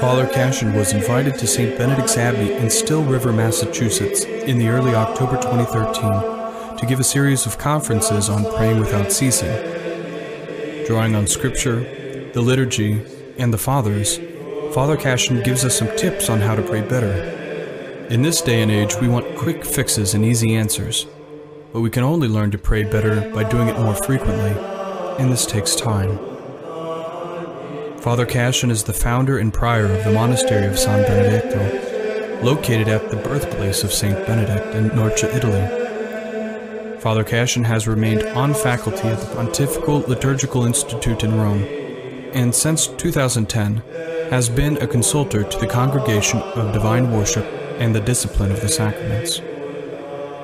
Father Cassian was invited to St. Benedict's Abbey in Still River, Massachusetts, in the early October 2013 to give a series of conferences on praying without ceasing. Drawing on Scripture, the Liturgy, and the Fathers, Father Cassian gives us some tips on how to pray better. In this day and age, we want quick fixes and easy answers, but we can only learn to pray better by doing it more frequently, and this takes time. Father Cassian is the founder and prior of the Monastery of San Benedetto, located at the birthplace of St. Benedict in Norcia, Italy. Father Cassian has remained on faculty at the Pontifical Liturgical Institute in Rome, and since 2010 has been a consultor to the Congregation of Divine Worship and the Discipline of the Sacraments.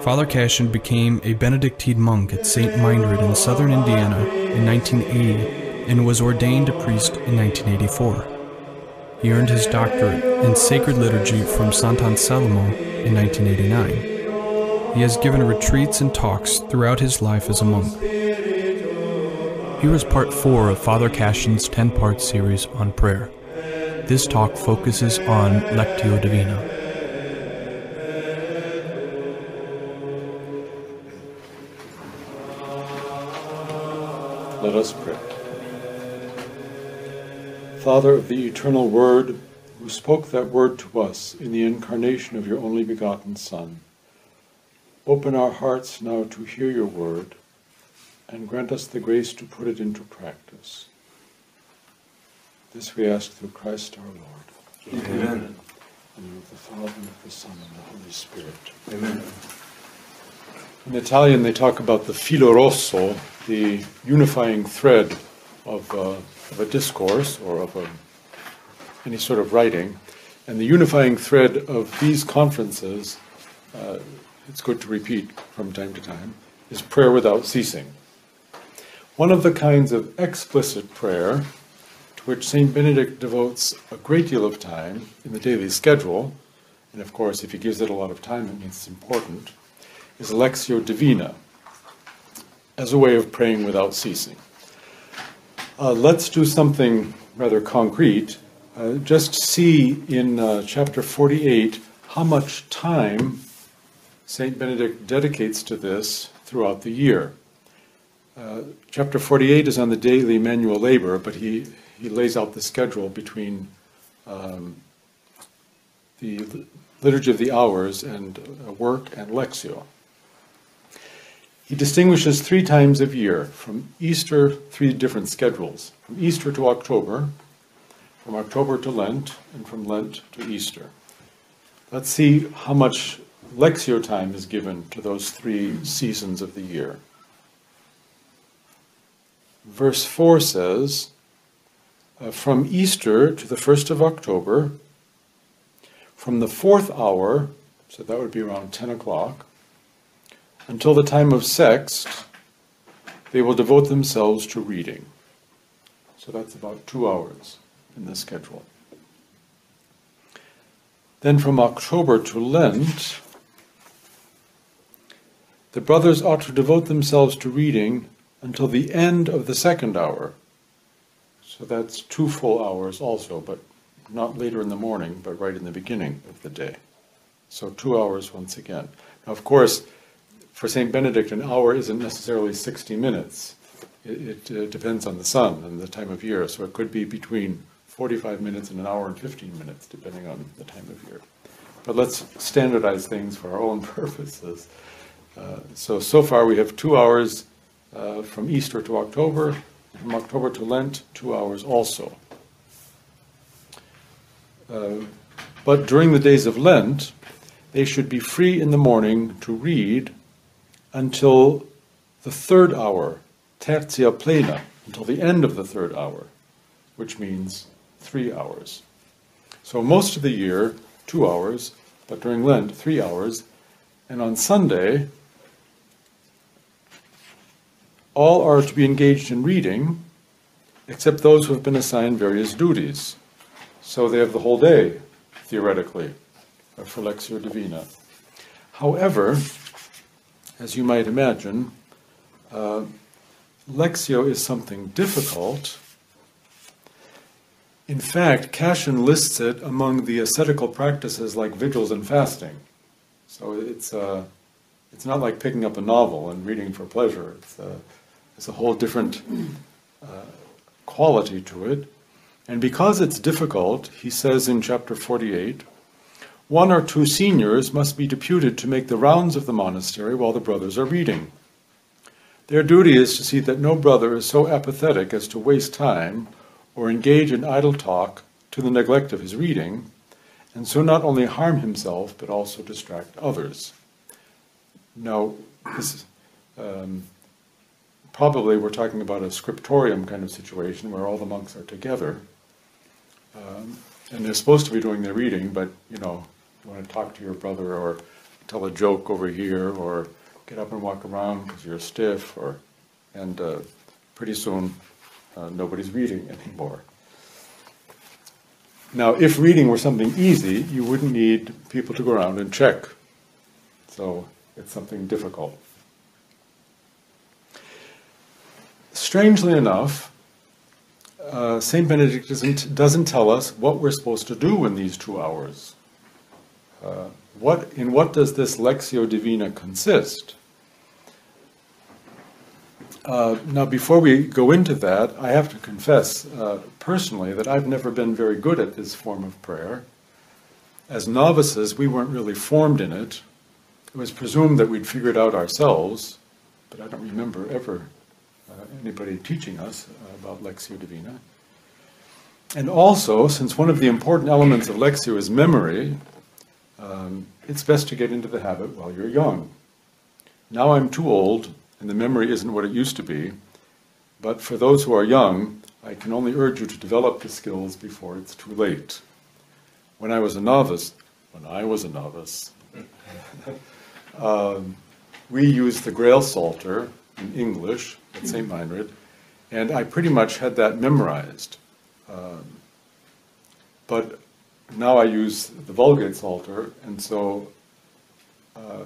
Father Cassian became a Benedictine monk at St. Mindred in southern Indiana in 1980 and was ordained a priest in 1984. He earned his doctorate in sacred liturgy from Sant'Anselmo in 1989. He has given retreats and talks throughout his life as a monk. Here is part 4 of Father Cassian's 10-part series on prayer. This talk focuses on Lectio Divina. Let us pray. Father of the eternal Word, who spoke that word to us in the incarnation of your only begotten Son, open our hearts now to hear your word and grant us the grace to put it into practice. This we ask through Christ our Lord. Amen. In the name of the Father, and of the Son, and of the Holy Spirit. Amen. In Italian, they talk about the filo rosso, the unifying thread of a discourse or of any sort of writing. And the unifying thread of these conferences, it's good to repeat from time to time, is prayer without ceasing. One of the kinds of explicit prayer to which St. Benedict devotes a great deal of time in the daily schedule, and of course if he gives it a lot of time it means it's important, is Lectio Divina, as a way of praying without ceasing. Let's do something rather concrete. Just see in chapter 48 how much time St. Benedict dedicates to this throughout the year. Chapter 48 is on the daily manual labor, but he lays out the schedule between the Liturgy of the Hours and work and Lectio. He distinguishes 3 times of year, from Easter, 3 different schedules, from Easter to October, from October to Lent, and from Lent to Easter. Let's see how much Lectio time is given to those 3 seasons of the year. Verse 4 says, from Easter to the 1st of October, from the 4th hour, so that would be around 10 o'clock, until the time of sext, they will devote themselves to reading. So that's about 2 hours in the schedule. Then from October to Lent, the brothers ought to devote themselves to reading until the end of the 2nd hour. So that's 2 full hours also, but not later in the morning, but right in the beginning of the day. So 2 hours once again. Now, of course, for St. Benedict, an hour isn't necessarily 60 minutes. It depends on the sun and the time of year, so it could be between 45 minutes and an hour and 15 minutes, depending on the time of year. But let's standardize things for our own purposes. So far we have 2 hours from Easter to October, from October to Lent, 2 hours also. But during the days of Lent, they should be free in the morning to read until the 3rd hour, tertia plena, until the end of the 3rd hour, which means 3 hours. So most of the year, 2 hours, but during Lent, 3 hours. And on Sunday, all are to be engaged in reading, except those who have been assigned various duties. So they have the whole day, theoretically, for Lectio Divina. However, as you might imagine, Lectio is something difficult. In fact, Cassian lists it among the ascetical practices like vigils and fasting. So it's not like picking up a novel and reading for pleasure. It's a whole different quality to it. And because it's difficult, he says in chapter 48, one or two seniors must be deputed to make the rounds of the monastery while the brothers are reading. Their duty is to see that no brother is so apathetic as to waste time or engage in idle talk to the neglect of his reading, and so not only harm himself, but also distract others. Now, this, probably we're talking about a scriptorium kind of situation where all the monks are together. And they're supposed to be doing their reading, but, you know, you want to talk to your brother or tell a joke over here or get up and walk around because you're stiff, or, and pretty soon nobody's reading anymore. Now, if reading were something easy, you wouldn't need people to go around and check. So it's something difficult. Strangely enough, St. Benedict doesn't tell us what we're supposed to do in these 2 hours. In what does this Lectio Divina consist? Now, before we go into that, I have to confess personally that I've never been very good at this form of prayer. As novices, we weren't really formed in it. It was presumed that we'd figure it out ourselves, but I don't remember ever anybody teaching us about Lectio Divina. And also, since one of the important elements of Lectio is memory, it's best to get into the habit while you're young. Now I'm too old, and the memory isn't what it used to be, but for those who are young, I can only urge you to develop the skills before it's too late. When I was a novice, we used the Grail Psalter in English at St. Mindred, and I pretty much had that memorized. But now I use the Vulgate Psalter, and so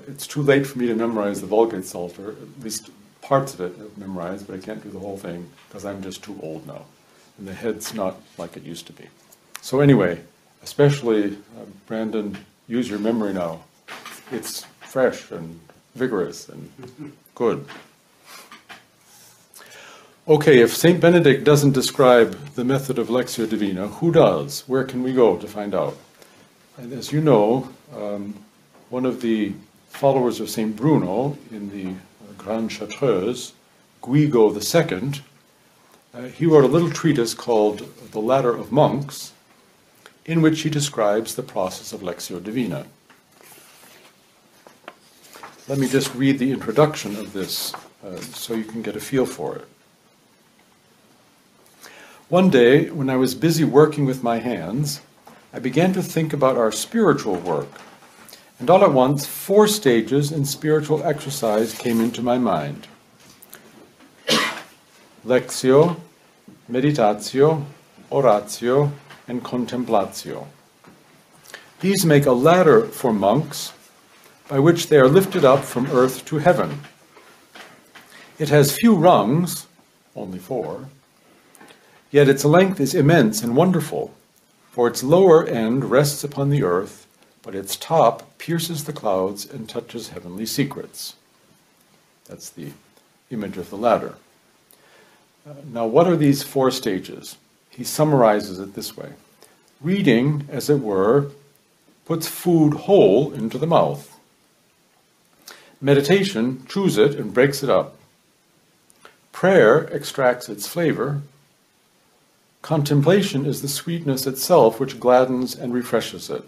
it's too late for me to memorize the Vulgate Psalter, at least parts of it I've memorized, but I can't do the whole thing because I'm just too old now, and the head's not like it used to be. So anyway, especially Brandon, use your memory now. It's fresh and vigorous and good. Okay, if St. Benedict doesn't describe the method of Lectio Divina, who does? Where can we go to find out? And as you know, one of the followers of St. Bruno in the Grande Chartreuse, Guigo II, he wrote a little treatise called The Ladder of Monks, in which he describes the process of Lectio Divina. Let me just read the introduction of this so you can get a feel for it. One day, when I was busy working with my hands, I began to think about our spiritual work, and all at once, 4 stages in spiritual exercise came into my mind. Lectio, meditatio, oratio, and contemplatio. These make a ladder for monks, by which they are lifted up from earth to heaven. It has few rungs, only 4, yet its length is immense and wonderful, for its lower end rests upon the earth, but its top pierces the clouds and touches heavenly secrets. That's the image of the ladder. Now, what are these 4 stages? He summarizes it this way. Reading, as it were, puts food whole into the mouth. Meditation chews it and breaks it up. Prayer extracts its flavor. Contemplation is the sweetness itself which gladdens and refreshes it.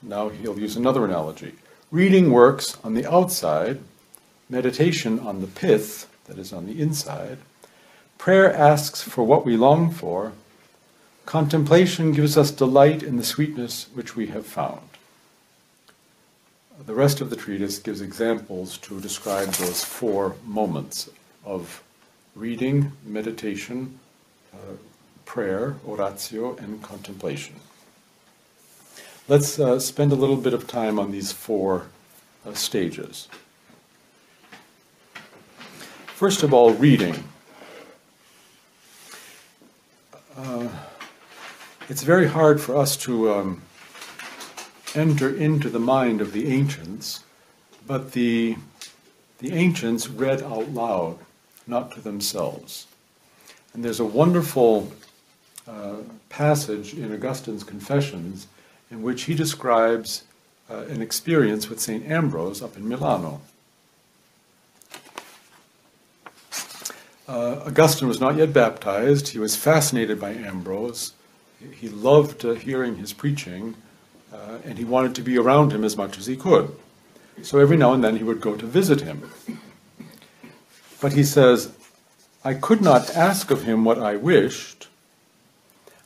Now he'll use another analogy. Reading works on the outside, meditation on the pith, that is on the inside. Prayer asks for what we long for. Contemplation gives us delight in the sweetness which we have found. The rest of the treatise gives examples to describe those 4 moments of reading, meditation, prayer, oratio, and contemplation. Let's spend a little bit of time on these 4 stages. First of all, reading. It's very hard for us to enter into the mind of the ancients, but the ancients read out loud, not to themselves. And there's a wonderful passage in Augustine's Confessions in which he describes an experience with St. Ambrose up in Milano. Augustine was not yet baptized. He was fascinated by Ambrose. He loved hearing his preaching, and he wanted to be around him as much as he could. So every now and then he would go to visit him. But he says, "I could not ask of him what I wished,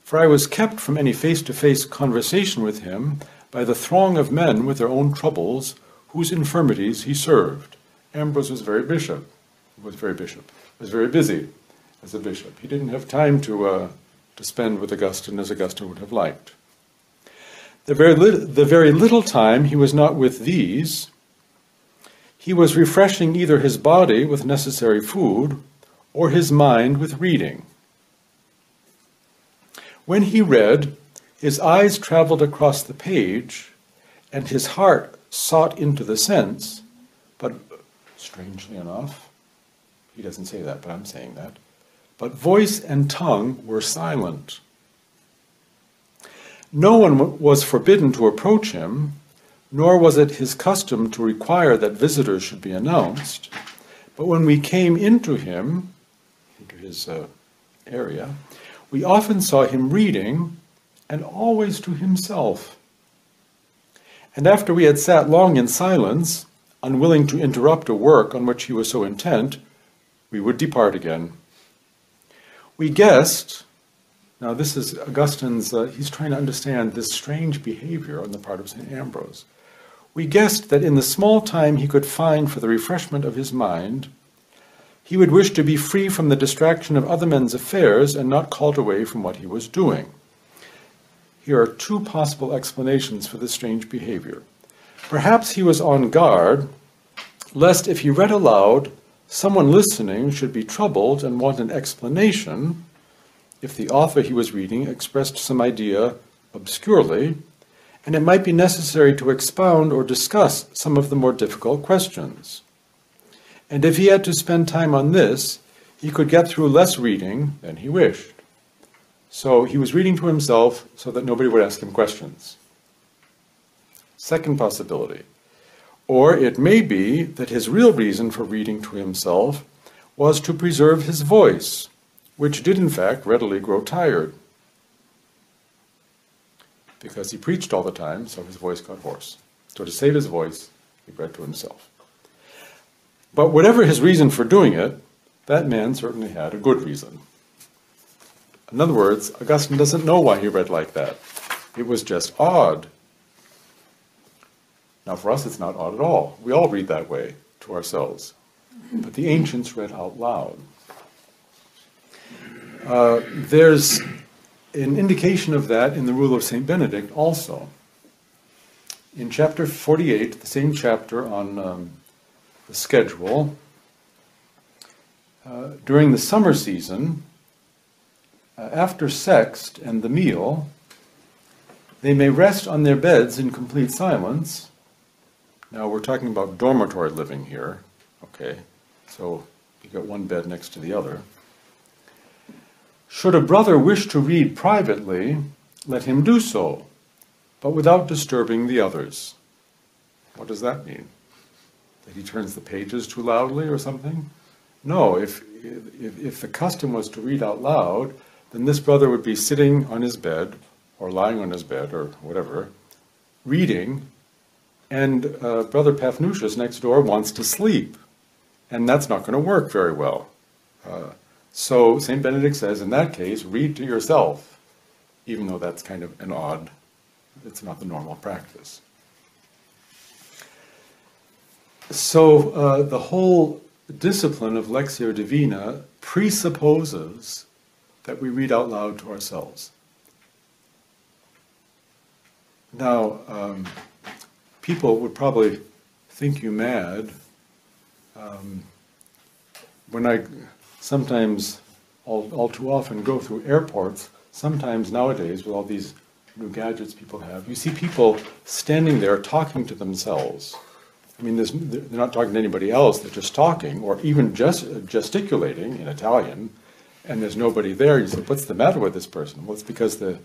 for I was kept from any face-to-face conversation with him by the throng of men with their own troubles, whose infirmities he served." Ambrose was very bishop. Was very busy as a bishop. He didn't have time to spend with Augustine as Augustine would have liked. The very little time he was not with these, he was refreshing either his body with necessary food or his mind with reading. When he read, his eyes traveled across the page and his heart sought into the sense, but strangely enough, he doesn't say that, but I'm saying that, but voice and tongue were silent. No one was forbidden to approach him, nor was it his custom to require that visitors should be announced, but when we came into him, into his area, we often saw him reading, and always to himself. And after we had sat long in silence, unwilling to interrupt a work on which he was so intent, we would depart again. We guessed, now this is Augustine's, he's trying to understand this strange behavior on the part of St. Ambrose. We guessed that in the small time he could find for the refreshment of his mind, he would wish to be free from the distraction of other men's affairs and not called away from what he was doing. Here are two possible explanations for this strange behavior. Perhaps he was on guard, lest if he read aloud, someone listening should be troubled and want an explanation if the author he was reading expressed some idea obscurely, and it might be necessary to expound or discuss some of the more difficult questions. And if he had to spend time on this, he could get through less reading than he wished. So he was reading to himself so that nobody would ask him questions. Second possibility. Or it may be that his real reason for reading to himself was to preserve his voice, which did in fact readily grow tired, because he preached all the time, so his voice got hoarse. So to save his voice, he read to himself. But whatever his reason for doing it, that man certainly had a good reason. In other words, Augustine doesn't know why he read like that. It was just odd. Now, for us, it's not odd at all. We all read that way to ourselves. But the ancients read out loud. There's an indication of that in the Rule of St. Benedict also. In chapter 48, the same chapter on the schedule, during the summer season, after sext and the meal, they may rest on their beds in complete silence. Now we're talking about dormitory living here, okay? So you've got one bed next to the other. Should a brother wish to read privately, let him do so, but without disturbing the others. What does that mean? That he turns the pages too loudly or something? No, if the custom was to read out loud, then this brother would be sitting on his bed or lying on his bed or whatever, reading, and Brother Paphnutius next door wants to sleep, and that's not going to work very well. So St. Benedict says, in that case, read to yourself, even though that's kind of an odd, it's not the normal practice. So the whole discipline of Lectio Divina presupposes that we read out loud to ourselves. Now, people would probably think you mad when I sometimes, all too often, go through airports, sometimes nowadays with all these new gadgets people have, you see people standing there talking to themselves. I mean, they're not talking to anybody else, they're just talking, or even just gesticulating in Italian, and there's nobody there. You say, what's the matter with this person? Well, it's because he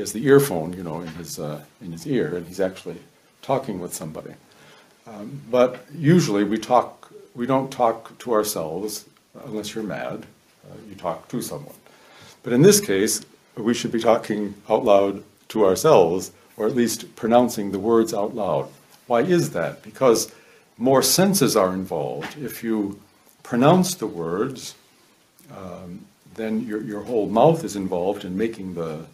has the earphone, you know, in his ear, and he's actually talking with somebody. But usually we don't talk to ourselves, unless you're mad, you talk to someone. But in this case, we should be talking out loud to ourselves, or at least pronouncing the words out loud. Why is that? Because more senses are involved. If you pronounce the words, then your whole mouth is involved in making the,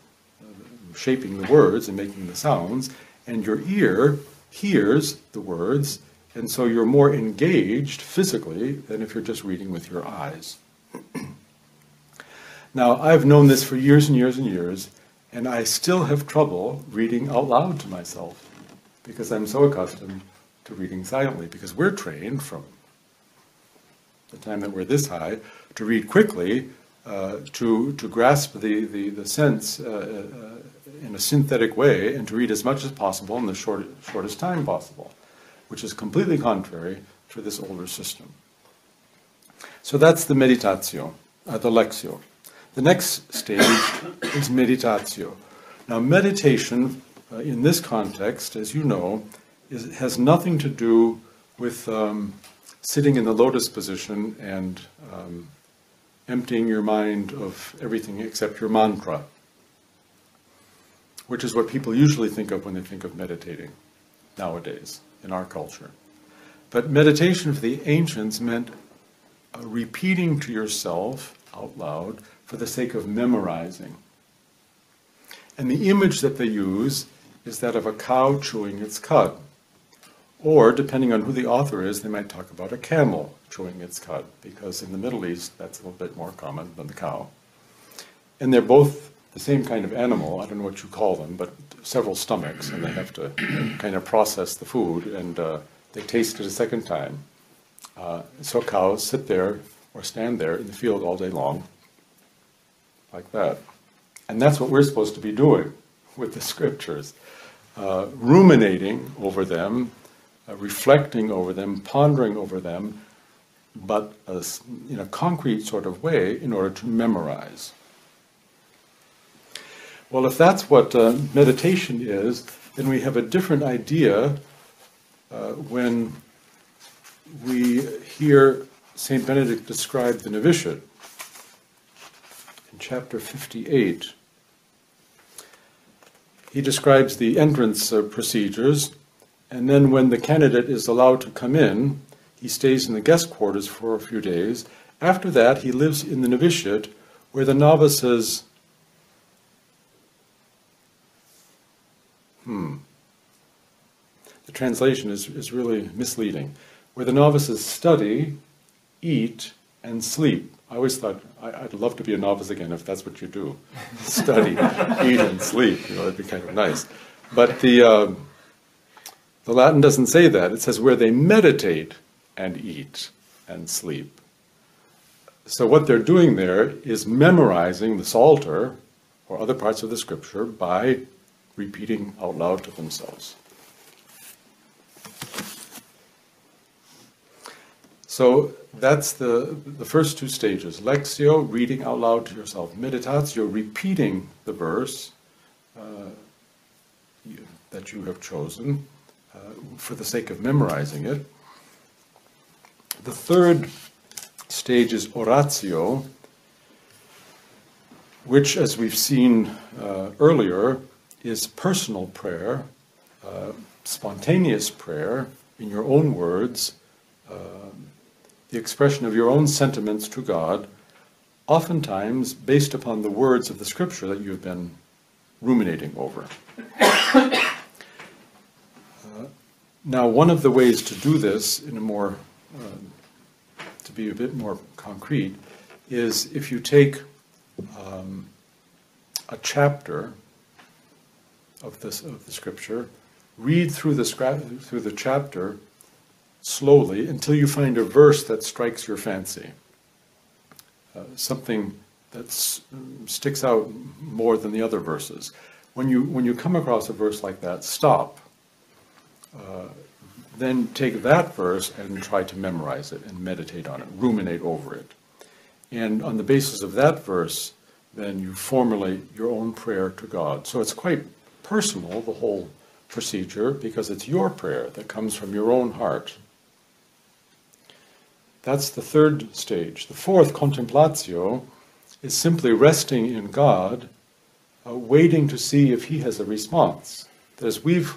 shaping the words and making the sounds, and your ear hears the words, and so you're more engaged physically than if you're just reading with your eyes. Now, I've known this for years and years and years, and I still have trouble reading out loud to myself because I'm so accustomed to reading silently, because we're trained from the time that we're this high to read quickly, to grasp the sense in a synthetic way, and to read as much as possible in the shortest time possible, which is completely contrary to this older system. So that's the meditatio, the lectio. The next stage is meditatio. Now, meditation in this context, as you know, has nothing to do with sitting in the lotus position and emptying your mind of everything except your mantra, which is what people usually think of when they think of meditating nowadays in our culture. But meditation for the ancients meant repeating to yourself out loud for the sake of memorizing. And the image that they use is that of a cow chewing its cud. Or, depending on who the author is, they might talk about a camel chewing its cud, because in the Middle East, that's a little bit more common than the cow. And they're both the same kind of animal. I don't know what you call them, but several stomachs, and they have to kind of process the food, and they taste it a second time. So cows sit there or stand there in the field all day long, like that. And that's what we're supposed to be doing with the scriptures, ruminating over them, reflecting over them, pondering over them, but in a concrete sort of way in order to memorize. Well, if that's what meditation is, then we have a different idea when we hear St. Benedict describe the novitiate in chapter 58. He describes the entrance procedures, and then when the candidate is allowed to come in, he stays in the guest quarters for a few days. After that, he lives in the novitiate, where the novices the translation is really misleading, where the novices study, eat, and sleep. I always thought, I'd love to be a novice again if that's what you do. Study, eat, and sleep. You know, that'd be kind of nice. But the Latin doesn't say that. It says where they meditate and eat and sleep. So what they're doing there is memorizing the Psalter or other parts of the scripture by repeating out loud to themselves. So that's the first two stages. Lectio, reading out loud to yourself. Meditatio, repeating the verse that you have chosen, for the sake of memorizing it. The third stage is oratio, which, as we've seen earlier, is personal prayer, spontaneous prayer in your own words, the expression of your own sentiments to God, oftentimes based upon the words of the scripture that you've been ruminating over. Now, one of the ways to do this in a more, to be a bit more concrete, is if you take a chapter of the scripture, read through the chapter slowly until you find a verse that strikes your fancy. something that sticks out more than the other verses. When you come across a verse like that, stop. Then take that verse and try to memorize it and meditate on it, ruminate over it. And on the basis of that verse, then you formulate your own prayer to God. So it's quite personal, the whole procedure, because it's your prayer that comes from your own heart. That's the third stage. The fourth, contemplatio, is simply resting in God, waiting to see if he has a response. That is, we've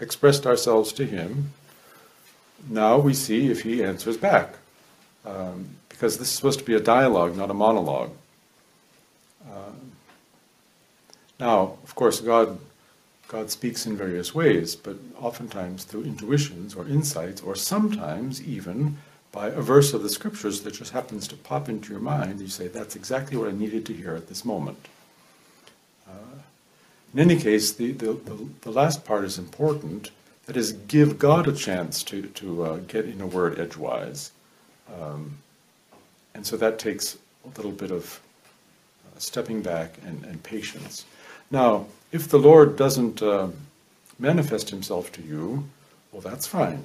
expressed ourselves to him, now we see if he answers back. Because this is supposed to be a dialogue, not a monologue. Now, of course, God speaks in various ways, but oftentimes through intuitions or insights, or sometimes even by a verse of the scriptures that just happens to pop into your mind. You say, that's exactly what I needed to hear at this moment. In any case, the last part is important. That is, give God a chance to get in a word edgewise. And so that takes a little bit of stepping back and patience. Now, if the Lord doesn't manifest himself to you, well, that's fine.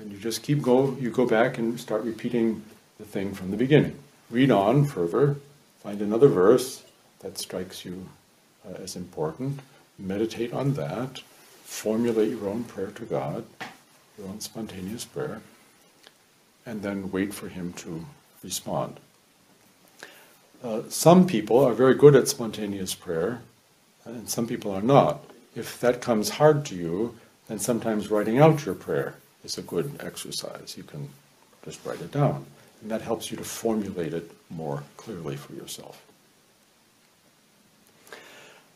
And you just go back and start repeating the thing from the beginning. Read on further, find another verse that strikes you as important, meditate on that, formulate your own prayer to God, your own spontaneous prayer, and then wait for him to respond. Some people are very good at spontaneous prayer, and some people are not. If that comes hard to you, then sometimes writing out your prayer is a good exercise. You can just write it down, and that helps you to formulate it more clearly for yourself.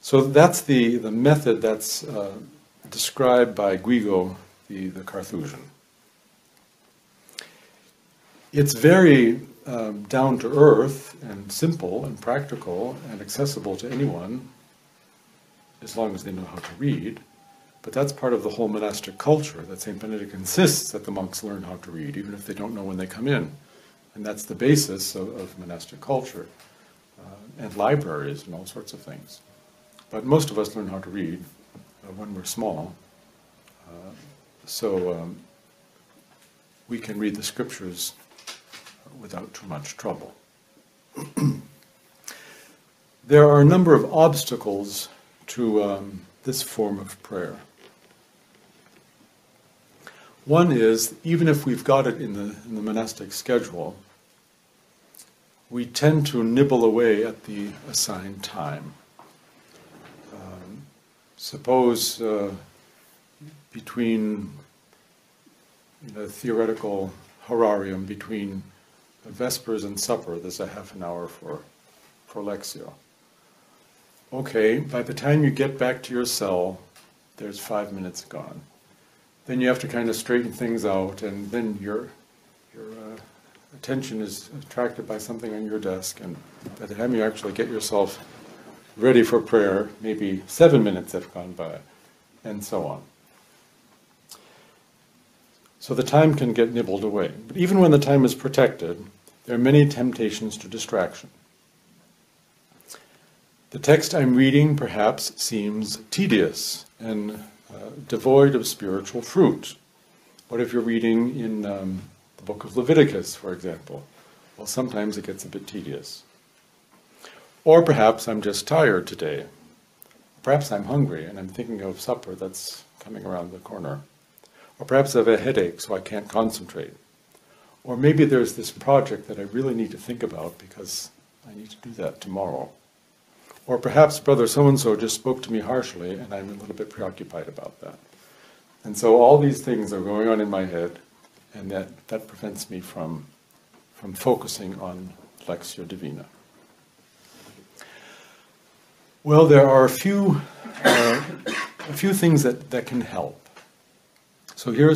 So that's the method that's described by Guigo, the Carthusian. It's very down-to-earth and simple and practical and accessible to anyone, as long as they know how to read. But that's part of the whole monastic culture, that St. Benedict insists that the monks learn how to read, even if they don't know when they come in. And that's the basis of monastic culture, and libraries and all sorts of things. But most of us learn how to read when we're small. We can read the scriptures without too much trouble. There are a number of obstacles to this form of prayer. One is, even if we've got it in the monastic schedule, we tend to nibble away at the assigned time. Suppose between the theoretical horarium between Vespers and supper, there's a half an hour for Lectio. Okay, by the time you get back to your cell, there's 5 minutes gone. Then you have to kind of straighten things out, and then your attention is attracted by something on your desk, and by the time you actually get yourself ready for prayer, maybe 7 minutes have gone by, and so on. So the time can get nibbled away. But even when the time is protected, there are many temptations to distraction. The text I'm reading perhaps seems tedious and devoid of spiritual fruit. What if you're reading in the book of Leviticus, for example? Well, sometimes it gets a bit tedious. Or perhaps I'm just tired today. Perhaps I'm hungry and I'm thinking of supper that's coming around the corner. Or perhaps I have a headache, so I can't concentrate. Or maybe there's this project that I really need to think about because I need to do that tomorrow. Or perhaps brother so-and-so just spoke to me harshly and I'm a little bit preoccupied about that. And so all these things are going on in my head, and that prevents me from focusing on Lectio Divina. Well, there are a few things that can help. So here are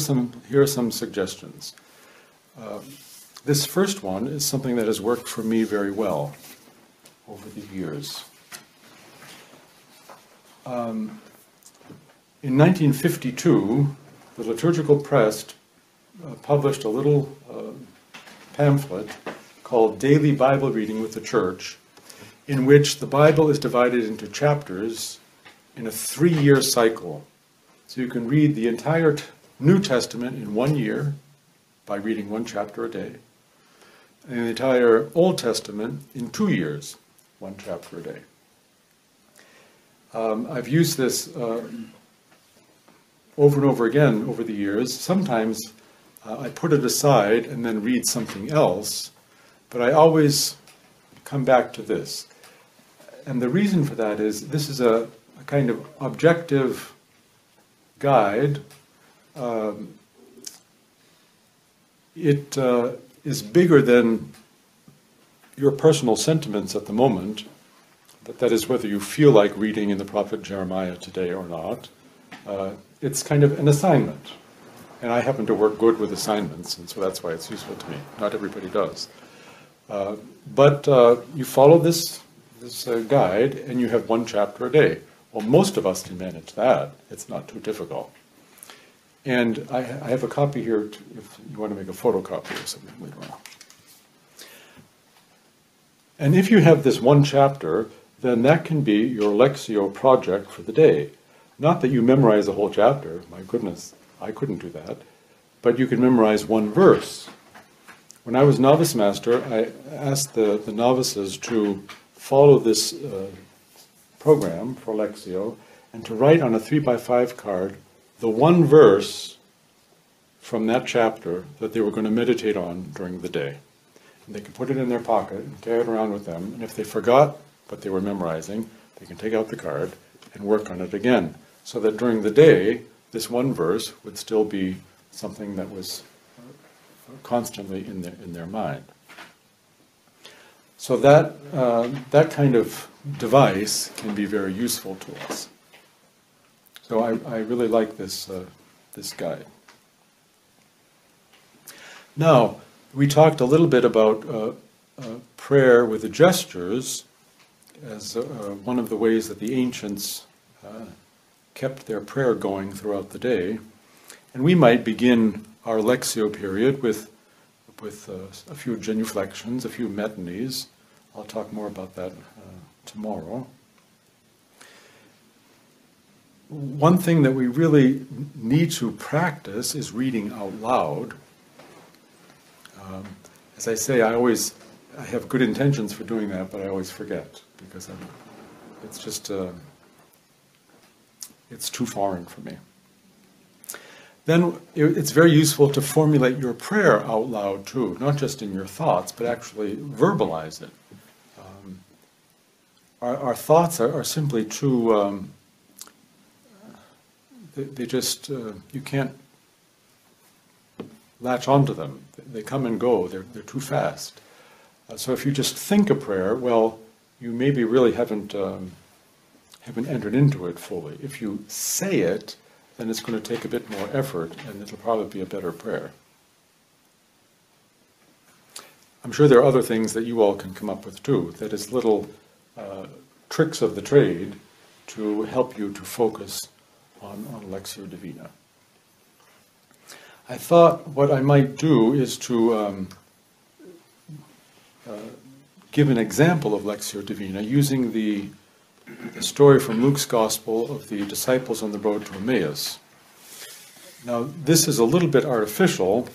some suggestions. This first one is something that has worked for me very well over the years. In 1952, the Liturgical Press published a little pamphlet called Daily Bible Reading with the Church, in which the Bible is divided into chapters in a 3-year cycle. So you can read the entire New Testament in 1 year by reading 1 chapter a day, and the entire Old Testament in 2 years, 1 chapter a day. I've used this over and over again over the years. Sometimes I put it aside and then read something else, but I always come back to this. And the reason for that is this is a kind of objective guide. It is bigger than your personal sentiments at the moment, but that is whether you feel like reading in the prophet Jeremiah today or not. It's kind of an assignment, and I happen to work good with assignments, and so that's why it's useful to me. Not everybody does. But you follow this guide, and you have 1 chapter a day. Well, most of us can manage that. It's not too difficult. And I have a copy here if you want to make a photocopy or something later on. And if you have this 1 chapter, then that can be your Lectio project for the day. Not that you memorize the whole chapter. My goodness, I couldn't do that. But you can memorize 1 verse. When I was novice master, I asked the novices to follow this program for Lectio and to write on a 3x5 card the 1 verse from that chapter that they were going to meditate on during the day. And they can put it in their pocket and carry it around with them, and if they forgot what they were memorizing, they can take out the card and work on it again, so that during the day, this 1 verse would still be something that was constantly in their mind. So that kind of device can be very useful to us. So I really like this guide. Now, we talked a little bit about prayer with the gestures as one of the ways that the ancients kept their prayer going throughout the day. And we might begin our Lectio period with a few genuflections, a few metanies. I'll talk more about that tomorrow. One thing that we really need to practice is reading out loud. As I say, I have good intentions for doing that, but I always forget, because it's just, it's too foreign for me. Then it's very useful to formulate your prayer out loud too, not just in your thoughts, but actually verbalize it. Our thoughts are simply too, they just, you can't latch onto them. They come and go, they're too fast. So if you just think a prayer, well, you maybe really haven't entered into it fully. If you say it, then it's going to take a bit more effort, and it'll probably be a better prayer. I'm sure there are other things that you all can come up with too, that is little tricks of the trade to help you to focus on Lectio Divina. I thought what I might do is to give an example of Lectio Divina using the story from Luke's Gospel of the disciples on the road to Emmaus. Now, this is a little bit artificial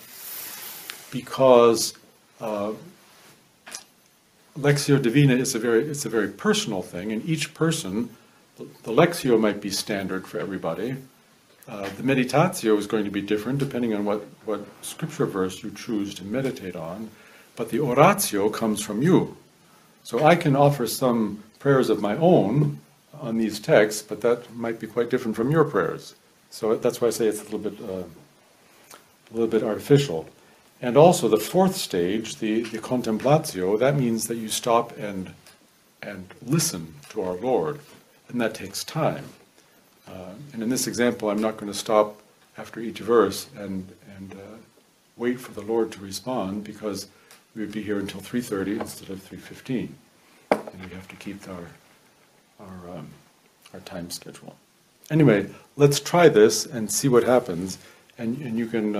because Lectio Divina is a very personal thing, and each person, the Lectio might be standard for everybody. The meditatio is going to be different depending on what scripture verse you choose to meditate on, but the oratio comes from you. So I can offer some prayers of my own on these texts, but that might be quite different from your prayers. So that's why I say it's a little bit artificial. And also the fourth stage, the contemplatio, that means that you stop and listen to our Lord, and that takes time. And in this example, I'm not going to stop after each verse and wait for the Lord to respond, because we would be here until 3:30 instead of 3:15, and we have to keep our time schedule. Anyway, let's try this and see what happens, and you can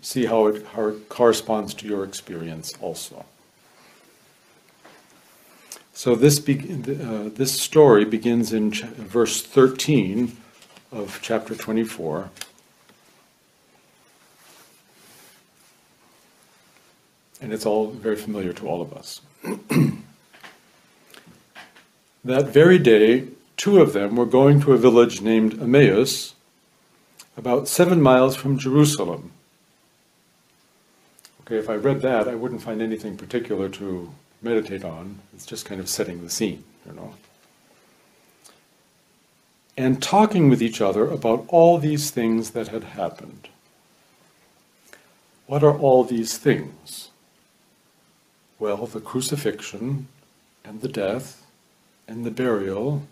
see how it corresponds to your experience also. So this story begins in verse 13 of chapter 24. And it's all very familiar to all of us. That very day, two of them were going to a village named Emmaus, about 7 miles from Jerusalem. Okay, if I read that, I wouldn't find anything particular to meditate on. It's just kind of setting the scene, you know. And talking with each other about all these things that had happened. What are all these things? Well, the crucifixion, and the death, and the burial,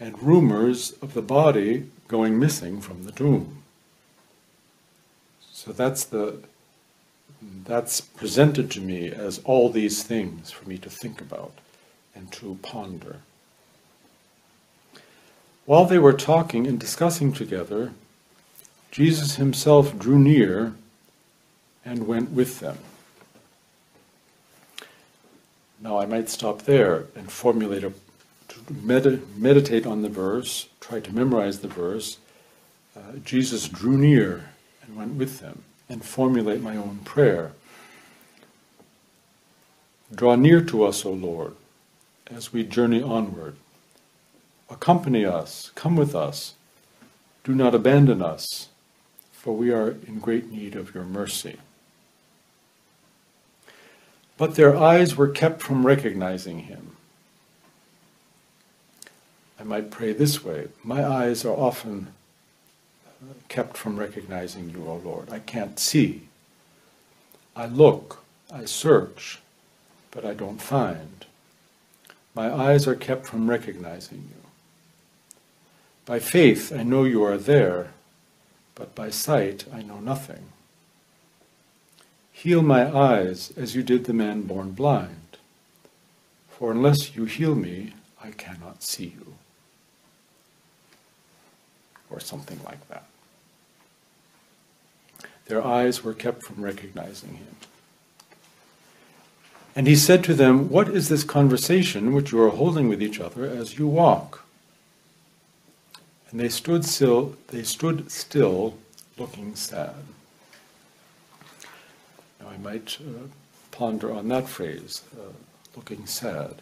and rumors of the body going missing from the tomb. So that's presented to me as all these things for me to think about and to ponder. While they were talking and discussing together, Jesus himself drew near and went with them. Now I might stop there and formulate meditate on the verse, try to memorize the verse, Jesus drew near and went with them, and formulate my own prayer. Draw near to us, O Lord, as we journey onward. Accompany us, come with us, do not abandon us, for we are in great need of your mercy. But their eyes were kept from recognizing him. I might pray this way, my eyes are often kept from recognizing you, O Lord. I can't see. I look, I search, but I don't find. My eyes are kept from recognizing you. By faith I know you are there, but by sight I know nothing. Heal my eyes as you did the man born blind, for unless you heal me, I cannot see you. Or something like that. Their eyes were kept from recognizing him. And he said to them, what is this conversation which you are holding with each other as you walk? And they stood still, looking sad. Now I might ponder on that phrase, looking sad.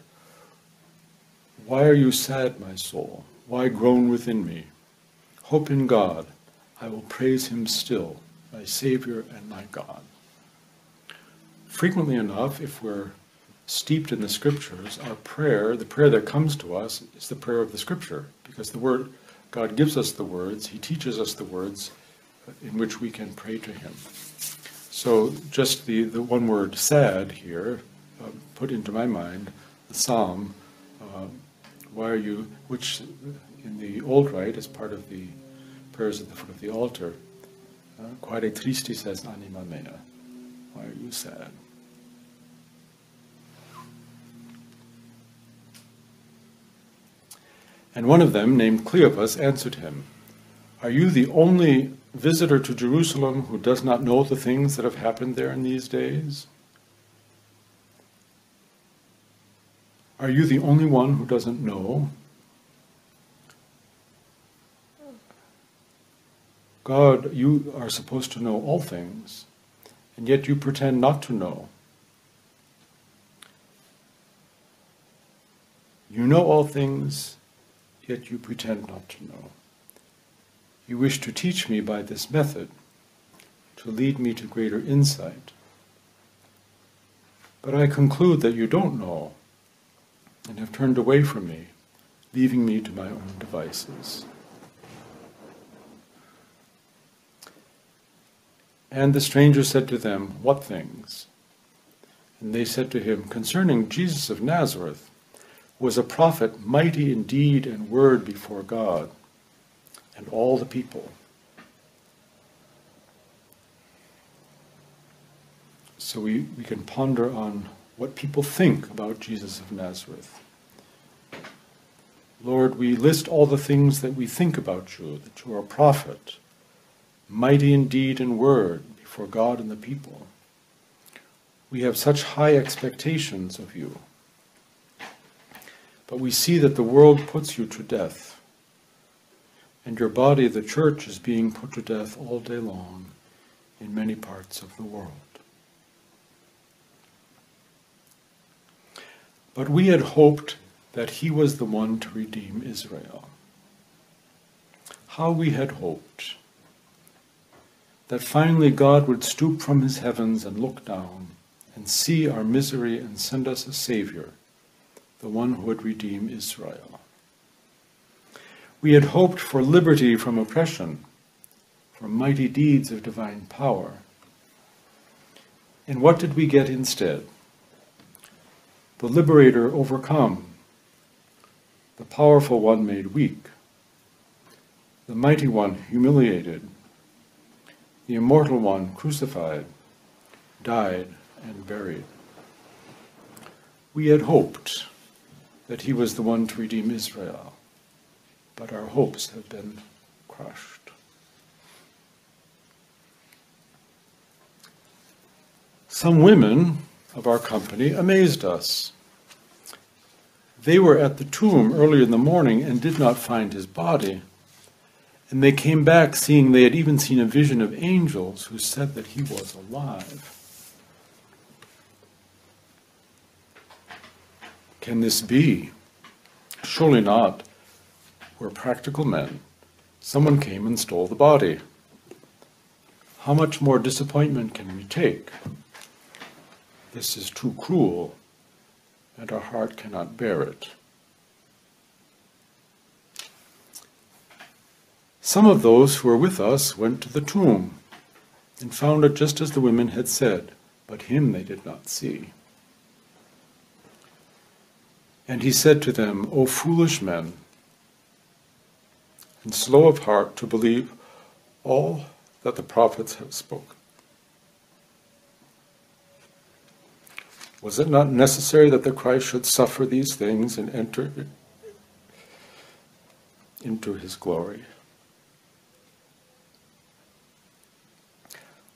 Why are you sad, my soul? Why groan within me? Hope in God, I will praise him still, my Savior and my God. Frequently enough, if we're steeped in the Scriptures, our prayer, the prayer that comes to us, is the prayer of the Scripture, because the Word, God gives us the words, he teaches us the words in which we can pray to him. So just the one word sad here, put into my mind, the Psalm, why are you, which in the Old Rite is part of the prayers at the foot of the altar, quare tristis est anima mea, why are you sad? And one of them, named Cleopas, answered him, are you the only visitor to Jerusalem who does not know the things that have happened there in these days? Are you the only one who doesn't know? God, you are supposed to know all things, and yet you pretend not to know. You know all things, yet you pretend not to know. You wish to teach me by this method, to lead me to greater insight. But I conclude that you don't know, and have turned away from me, leaving me to my own devices. And the stranger said to them, what things? And they said to him, concerning Jesus of Nazareth, was a prophet mighty in deed and word before God, and all the people. So we can ponder on what people think about Jesus of Nazareth. Lord, we list all the things that we think about you, that you are a prophet, mighty in deed and word for God and the people. We have such high expectations of you. But we see that the world puts you to death, and your body, the church, is being put to death all day long in many parts of the world. But we had hoped that he was the one to redeem Israel. How we had hoped that finally God would stoop from his heavens and look down and see our misery and send us a Savior, the one who would redeem Israel. We had hoped for liberty from oppression, for mighty deeds of divine power. And what did we get instead? The liberator overcome, the powerful one made weak, the mighty one humiliated, the immortal one crucified, died, and buried. We had hoped that he was the one to redeem Israel, but our hopes have been crushed. Some women of our company amazed us. They were at the tomb early in the morning and did not find his body. And they came back seeing they had even seen a vision of angels who said that he was alive. Can this be? Surely not. We're practical men. Someone came and stole the body. How much more disappointment can we take? This is too cruel, and our heart cannot bear it. Some of those who were with us went to the tomb and found it just as the women had said, but him they did not see. And he said to them, O foolish men, and slow of heart to believe all that the prophets have spoken. Was it not necessary that the Christ should suffer these things and enter into his glory?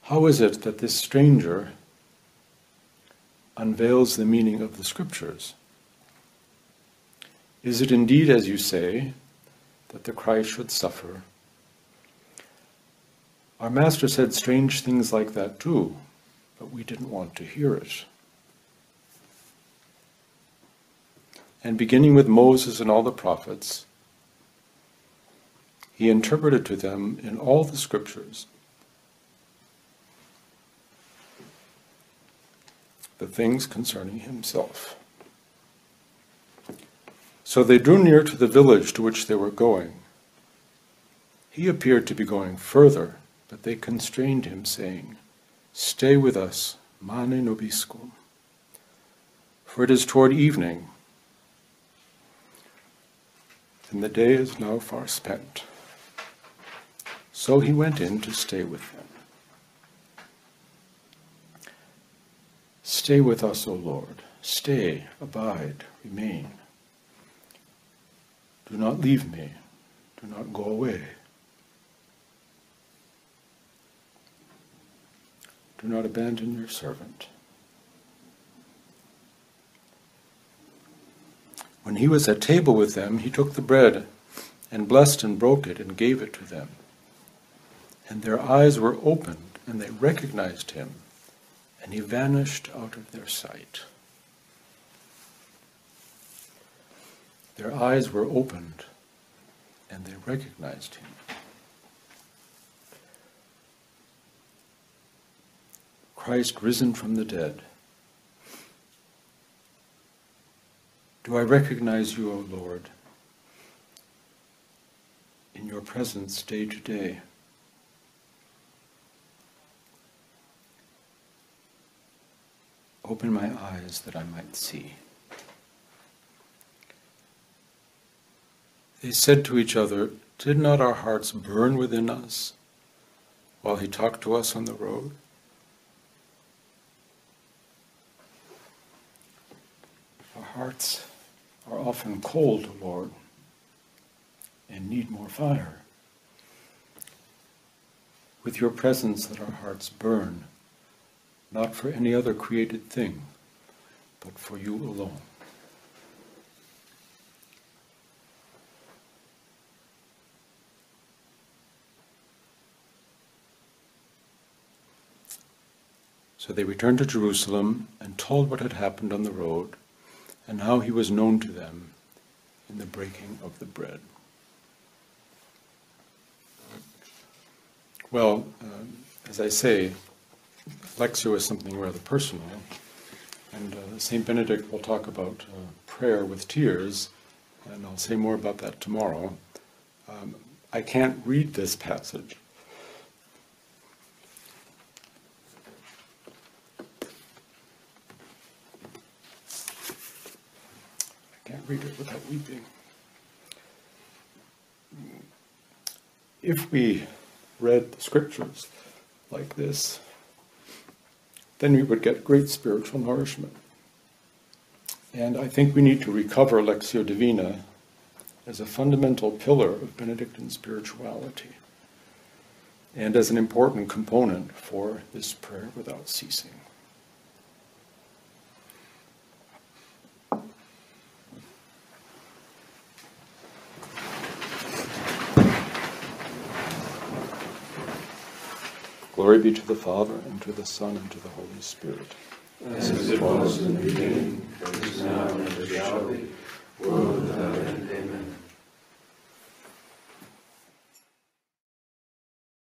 How is it that this stranger unveils the meaning of the Scriptures? Is it indeed, as you say, that the Christ should suffer? Our Master said strange things like that too, but we didn't want to hear it. And beginning with Moses and all the prophets, he interpreted to them in all the Scriptures the things concerning himself. So they drew near to the village to which they were going. He appeared to be going further, but they constrained him, saying, Stay with us, mane nobiscum, for it is toward evening, and the day is now far spent. So he went in to stay with them. Stay with us, O Lord. Stay, abide, remain. Do not leave me. Do not go away. Do not abandon your servant. When he was at table with them, he took the bread and blessed and broke it and gave it to them. And their eyes were opened and they recognized him, and he vanished out of their sight. Their eyes were opened and they recognized him. Christ risen from the dead. Do I recognize you, O Lord, in your presence day to day? Open my eyes that I might see. They said to each other, Did not our hearts burn within us while he talked to us on the road? Our hearts are often cold, O Lord, and need more fire. with your presence let our hearts burn, not for any other created thing, but for you alone. So they returned to Jerusalem and told what had happened on the road and how he was known to them in the breaking of the bread. Well, as I say, Lectio is something rather personal, and St. Benedict will talk about prayer with tears, and I'll say more about that tomorrow. I can't read this passage. Read it without weeping. If we read the scriptures like this, then we would get great spiritual nourishment. And I think we need to recover Lectio Divina as a fundamental pillar of Benedictine spirituality and as an important component for this prayer without ceasing. Glory be to the Father, and to the Son, and to the Holy Spirit. As it was in the beginning, is now, and ever shall be, world without end. Amen.